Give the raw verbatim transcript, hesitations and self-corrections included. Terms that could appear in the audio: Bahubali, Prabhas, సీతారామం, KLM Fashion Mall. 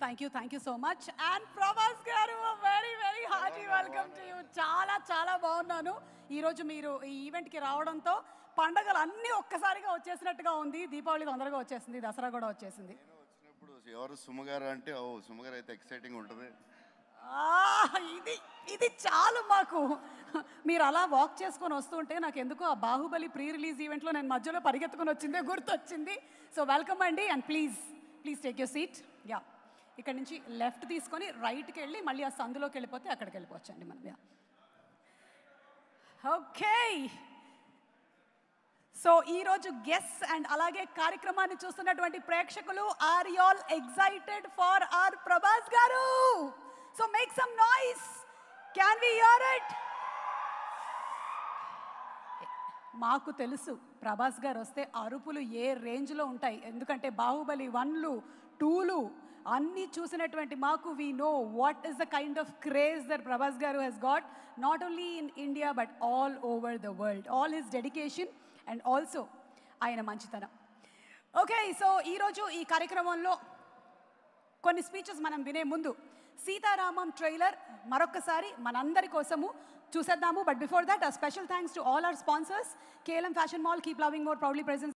Thank you, thank you so much. And Prabhas garu, a very, very hearty welcome to you. Chala, chala baagunnanu. Ee roju meeru ee event ki raavadamto pandagalu anni okkasariga vachesinattga undi. Deepavali tondaraga vachesindi, Dasara kuda vachesindi. Nenu vachinappudu evaru sumagara ante oh sumagara aithe exciting untadi. Ah, idi idi chalu maaku. Meeru ala walk cheskoni vastunte naaku enduko aa Bahubali pre release event lo nenu madhyalo parigetukoni vachinde gurtochindi. So welcome andi, and please please take your seat. Yeah. ఇక్కడ నుంచి left తీసుకొని రైట్కి వెళ్ళి మళ్ళీ ఆ సందులోకి వెళ్ళిపోతే అక్కడికి వెళ్ళిపోవచ్చండి మనం. ఓకే, సో ఈరోజు గెస్ట్ అండ్ అలాగే కార్యక్రమాన్ని చూస్తున్నటువంటి ప్రేక్షకులు, are you all excited for our Prabhas గారు? So make some noise, can we hear it? మాకు తెలుసు ప్రభాస్ గారు వస్తే అరుపులు ఏ రేంజ్లో ఉంటాయి, ఎందుకంటే బాహుబలి వన్లు టూలు అన్నీ చూసినటువంటి మాకు, we know what is the kind of craze that Prabhas గారు he's got, not only in India but all over the world, all his dedication and also ఆయన మంచితనం. ఓకే, సో ఈరోజు ఈ కార్యక్రమంలో కొన్ని స్పీచెస్ మనం వినే ముందు సీతారామం ట్రైలర్ మరొకసారి మనందరి కోసము చూసేద్దాము. But before that, a special thanks to all our sponsors. K L M Fashion Mall, keep loving more, proudly presents